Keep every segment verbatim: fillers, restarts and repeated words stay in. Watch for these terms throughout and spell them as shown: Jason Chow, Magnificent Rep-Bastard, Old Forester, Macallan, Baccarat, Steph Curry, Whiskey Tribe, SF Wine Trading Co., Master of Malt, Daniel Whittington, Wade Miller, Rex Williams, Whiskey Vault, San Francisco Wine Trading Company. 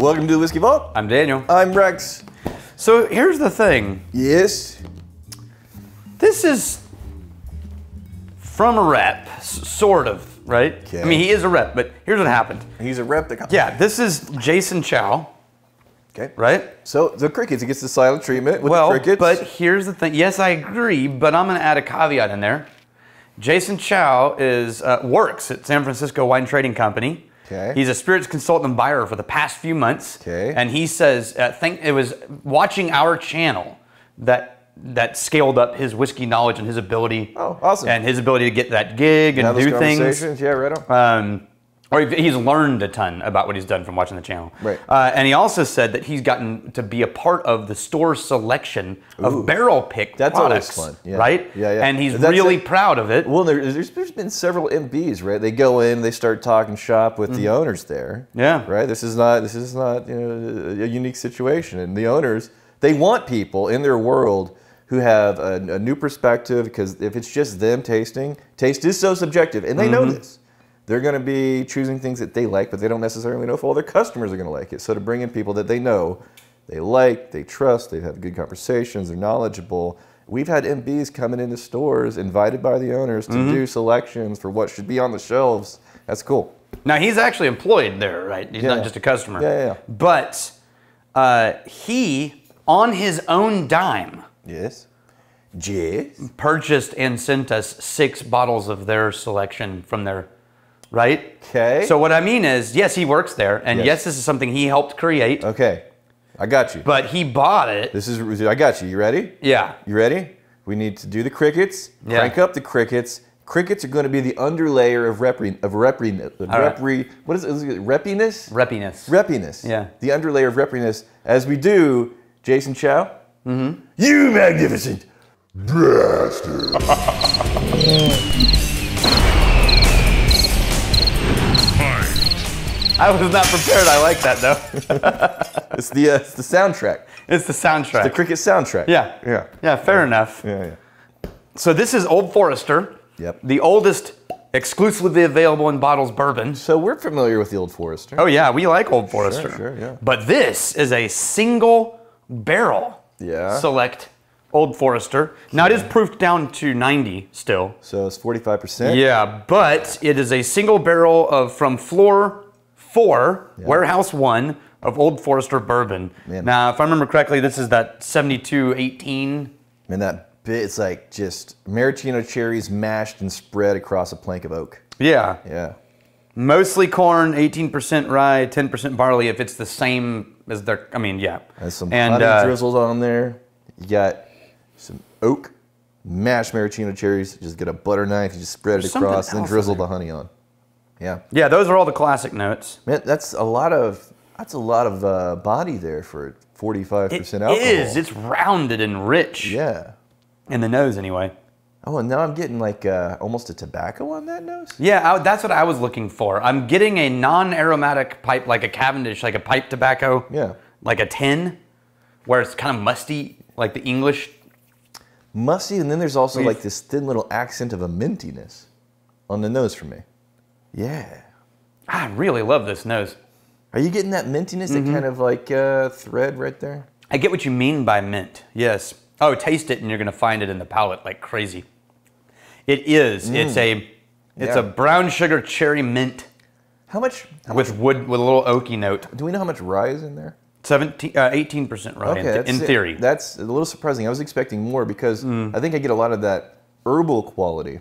Welcome to the Whiskey Vault. I'm Daniel. I'm Rex. So here's the thing. Yes? This is from a rep, sort of, right? Okay. I mean, he is a rep, but here's what happened. He's a rep that got... Yeah, this is Jason Chow. Okay. Right? So the crickets, it gets the silent treatment with well, the crickets. Well, but here's the thing. Yes, I agree, but I'm going to add a caveat in there. Jason Chow is uh, works at San Francisco Wine Trading Company. Okay. He's a spirits consultant and buyer for the past few months. Okay. And he says, uh, think it was watching our channel that that scaled up his whiskey knowledge and his ability. Oh, awesome. And his ability to get that gig and, and do things. Yeah, right on. Um, Or he's learned a ton about what he's done from watching the channel. Right. Uh, and he also said that he's gotten to be a part of the store selection of Ooh, barrel picked that's products. That's always fun. Yeah. Right? Yeah, yeah. And he's that's really it. proud of it. Well, there, there's, there's been several M Bs, right? They go in, they start talking shop with mm. the owners there. Yeah. Right? This is not, this is not you know, a unique situation. And the owners, they want people in their world who have a, a new perspective, because if it's just them tasting, taste is so subjective. And they mm-hmm. know this. They're going to be choosing things that they like, but they don't necessarily know if all their customers are going to like it. So to bring in people that they know, they like, they trust, they have good conversations, they're knowledgeable. We've had M Bs coming into stores, invited by the owners to mm-hmm. do selections for what should be on the shelves. That's cool. Now, he's actually employed there, right? He's yeah. not just a customer. Yeah, yeah, yeah. But uh, he, on his own dime... Yes. Yes. ...purchased and sent us six bottles of their selection from their... Right? Okay. So what I mean is, yes, he works there, and yes. yes, this is something he helped create. Okay. I got you. But he bought it. This is, I got you. You ready? Yeah. You ready? We need to do the crickets, yeah. crank up the crickets. Crickets are going to be the underlayer of repri, of repri, of repri, right. what is it? Is it reppiness? Reppiness. Reppiness. Yeah. The underlayer of reppiness. As we do, Jason Chow. Mm-hmm. You magnificent bastard. I was not prepared. I like that though. It's the uh, it's the soundtrack. It's the soundtrack. It's the cricket soundtrack. Yeah. Yeah. Yeah. Fair yeah. enough. Yeah. Yeah. So this is Old Forester. Yep. The oldest exclusively available in bottles bourbon. So we're familiar with the Old Forester. Oh yeah, we like Old Forester. Sure, sure, yeah. But this is a single barrel. Yeah. Select Old Forester. Now yeah. it is proofed down to ninety still. So it's forty-five percent. Yeah, but it is a single barrel of from floor. Four, yeah. warehouse one of Old Forester bourbon. Man. Now, if I remember correctly, this is that seventy-two eighteen. Man, that bit, it's like just maraschino cherries mashed and spread across a plank of oak. Yeah. Yeah. Mostly corn, eighteen percent rye, ten percent barley, if it's the same as their, I mean, yeah. There's some honey uh, drizzles on there. You got some oak, mashed maraschino cherries. Just get a butter knife, you just spread it across, and then drizzle the honey on. Yeah. Yeah, those are all the classic notes. Man, that's a lot of that's a lot of uh, body there for forty-five percent alcohol. It is. It's rounded and rich. Yeah. In the nose, anyway. Oh, and now I'm getting like uh, almost a tobacco on that nose. Yeah, I, that's what I was looking for. I'm getting a non-aromatic pipe, like a Cavendish, like a pipe tobacco. Yeah. Like a tin, where it's kind of musty, like the English. Musty, and then there's also We've, like this thin little accent of a mintiness on the nose for me. Yeah. I really love this nose. Are you getting that mintiness, mm-hmm. that kind of like uh, thread right there? I get what you mean by mint, yes. Oh, taste it and you're going to find it in the palate like crazy. It is. Mm. It's a it's yeah. a brown sugar cherry mint. How much? How with much? wood, with a little oaky note. Do we know how much rye is in there? seventeen, uh, eighteen percent rye, okay, in, th in theory. That's a little surprising. I was expecting more because mm. I think I get a lot of that herbal quality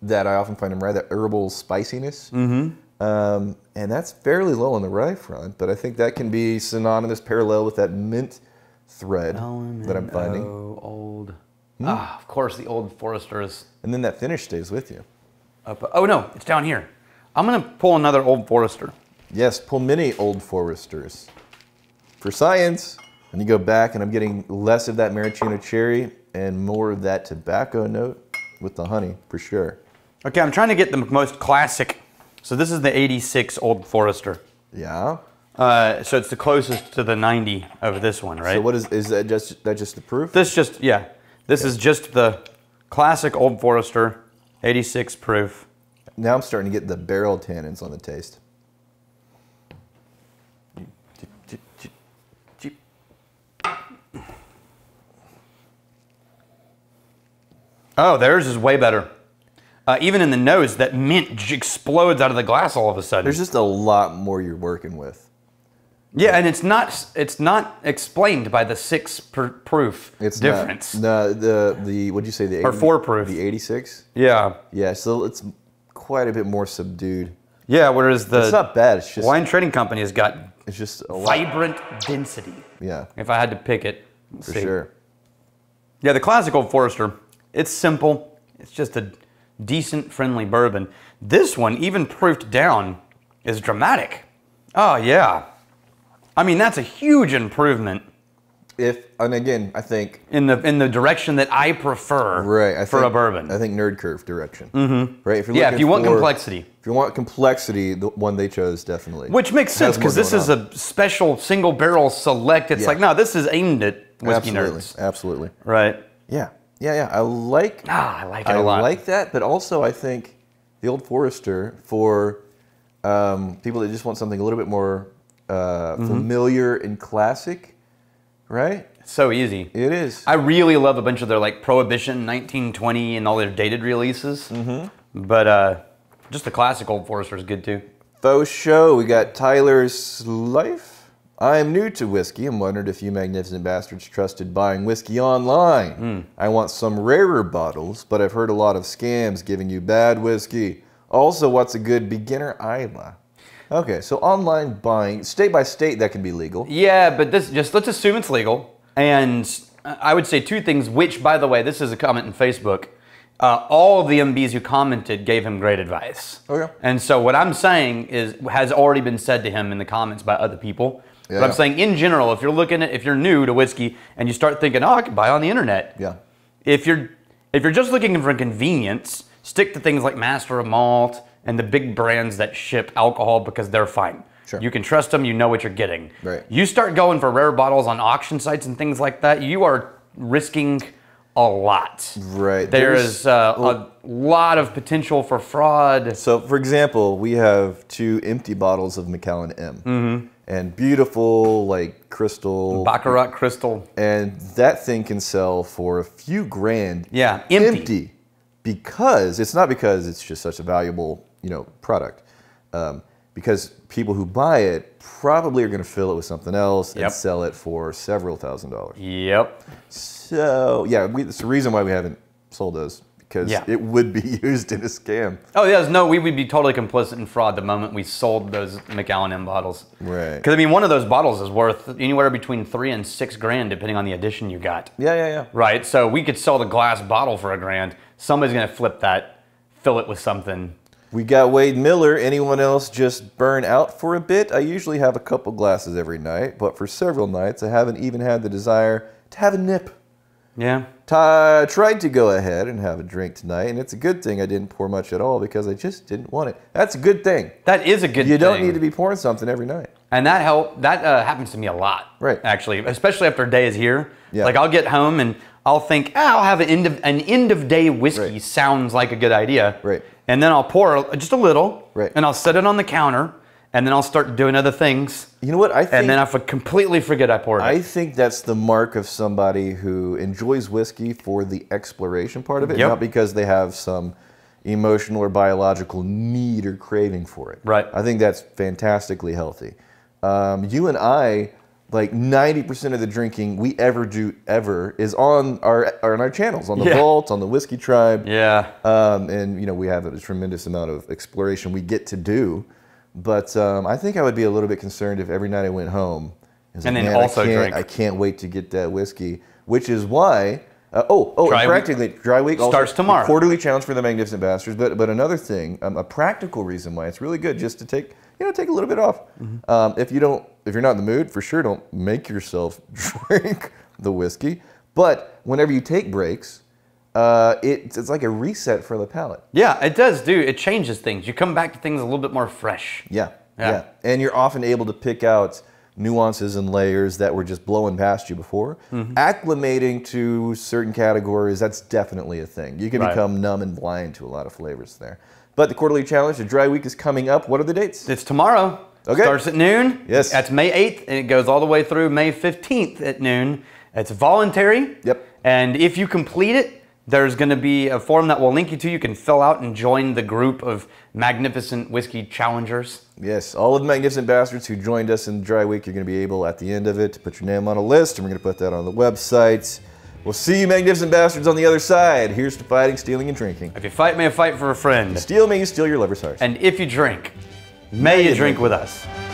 that I often find in rye, that herbal spiciness. Mm-hmm. um, and that's fairly low on the rye front, but I think that can be synonymous, parallel with that mint thread L M N O, that I'm finding. Old. Hmm? Ah, of course, the Old Forester is... And then that finish stays with you. Up, oh, no, it's down here. I'm going to pull another Old Forester. Yes, pull many Old Foresters. For science, and you go back, and I'm getting less of that maraschino cherry and more of that tobacco note with the honey, for sure. Okay, I'm trying to get the most classic. So this is the eighty-six Old Forester. Yeah. Uh, so it's the closest to the ninety of this one, right? So what is, is that just, that just the proof? This just, yeah. This okay. is just the classic Old Forester, eighty-six proof. Now I'm starting to get the barrel tannins on the taste. Oh, theirs is way better. Uh, even in the nose, that mint explodes out of the glass all of a sudden. There's just a lot more you're working with. Yeah, and it's not it's not explained by the six per proof it's difference. No, the the what'd you say the eighty, or four proof the eighty-six? Yeah, yeah. So it's quite a bit more subdued. Yeah, whereas the it's not bad. It's just Wine Trading Company has got it's just a vibrant lot. density. Yeah, if I had to pick it, for see. sure. Yeah, the classic Old Forester. It's simple. It's just a decent, friendly bourbon. This one, even proofed down, is dramatic. Oh, yeah. I mean, that's a huge improvement. If, and again, I think... In the in the direction that I prefer right, I for think, a bourbon. I think nerd curve direction. Mm-hmm. Right? If you're yeah, if you for, want complexity. If you want complexity, the one they chose definitely. Which makes sense, because this is on. a special single barrel select. It's yeah. like, no, this is aimed at whiskey Absolutely. nerds. Absolutely. Right. Yeah. Yeah, yeah, I like. Ah, I like it I a lot. I like that, but also I think the Old Forester for um, people that just want something a little bit more uh, mm-hmm. familiar and classic, right? It's so easy. It is. I really love a bunch of their like Prohibition, nineteen twenty, and all their dated releases. Mm-hmm. But uh, just the classic Old Forester is good too. Faux show. We got Tyler's Life. I am new to whiskey and wondered if you magnificent bastards trusted buying whiskey online. Mm. I want some rarer bottles, but I've heard a lot of scams giving you bad whiskey. Also, what's a good beginner I L A? Okay, so online buying, state by state, that can be legal. Yeah, but this just let's assume it's legal. And I would say two things, which, by the way, this is a comment in Facebook. Uh, all of the M Bs who commented gave him great advice. Okay. And so what I'm saying is has already been said to him in the comments by other people. Yeah. But I'm saying in general, if you're looking at, if you're new to whiskey and you start thinking, oh, I can buy on the internet. Yeah. If you're, if you're just looking for convenience, stick to things like Master of Malt and the big brands that ship alcohol because they're fine. Sure. You can trust them. You know what you're getting. Right. You start going for rare bottles on auction sites and things like that. You are risking a lot. Right. There There's, is uh, well, a lot of potential for fraud. So for example, we have two empty bottles of Macallan M. Mm-hmm. And beautiful, like, crystal. Baccarat crystal. And that thing can sell for a few grand. Yeah, empty. empty because, it's not because it's just such a valuable, you know, product. Um, because people who buy it probably are going to fill it with something else yep. and sell it for several thousand dollars. Yep. So, yeah, we, it's the reason why we haven't sold those. Because yeah. it would be used in a scam. Oh, yeah, no, we would be totally complicit in fraud the moment we sold those Macallan M bottles. Right. Because, I mean, one of those bottles is worth anywhere between three and six grand, depending on the edition you got. Yeah, yeah, yeah. Right, so we could sell the glass bottle for a grand. Somebody's going to flip that, fill it with something. We got Wade Miller. Anyone else just burn out for a bit? I usually have a couple glasses every night, but for several nights, I haven't even had the desire to have a nip. Yeah. I tried to go ahead and have a drink tonight, and it's a good thing I didn't pour much at all because I just didn't want it. That's a good thing. That is a good thing. You don't need to be pouring something every night. And that help, that uh, happens to me a lot, right? Actually, especially after a day is here. Yeah. Like I'll get home and I'll think, ah, I'll have an end of, an end of day whiskey. Right. Sounds like a good idea. Right. And then I'll pour just a little, right. and I'll set it on the counter. And then I'll start doing other things. You know what? I think, and then I completely forget I poured it. I think that's the mark of somebody who enjoys whiskey for the exploration part of it, yep. not because they have some emotional or biological need or craving for it. Right. I think that's fantastically healthy. Um, you and I, like ninety percent of the drinking we ever do ever is on our on our channels, on the yeah. Vault, on the Whiskey Tribe. Yeah. Um, and you know we have a tremendous amount of exploration we get to do. But um, I think I would be a little bit concerned if every night I went home, and like, then also I can't, drink. I can't wait to get that whiskey, which is why. Uh, oh, oh, dry and practically week. dry week also starts tomorrow. Quarterly challenge for the Magnificent Bastards. But but another thing, um, a practical reason why it's really good just to take you know take a little bit off. Mm-hmm. um, if you don't, if you're not in the mood, for sure don't make yourself drink the whiskey. But whenever you take breaks. Uh, it, it's like a reset for the palate. Yeah, it does, dude. It changes things. You come back to things a little bit more fresh. Yeah, yeah, yeah. And you're often able to pick out nuances and layers that were just blowing past you before. Mm-hmm. Acclimating to certain categories, that's definitely a thing. You can right. become numb and blind to a lot of flavors there. But the quarterly challenge, the dry week is coming up. What are the dates? It's tomorrow. Okay. Starts at noon. Yes. That's May eighth, and it goes all the way through May fifteenth at noon. It's voluntary. Yep. And if you complete it, There's going to be a form that we'll link you to. You can fill out and join the group of magnificent whiskey challengers. Yes, all of the magnificent bastards who joined us in Dry Week, you're going to be able, at the end of it, to put your name on a list, and we're going to put that on the website. We'll see you magnificent bastards on the other side. Here's to fighting, stealing, and drinking. If you fight, may you fight for a friend. Steal, may you steal your lover's heart. And if you drink, may, may you drink, drink with us.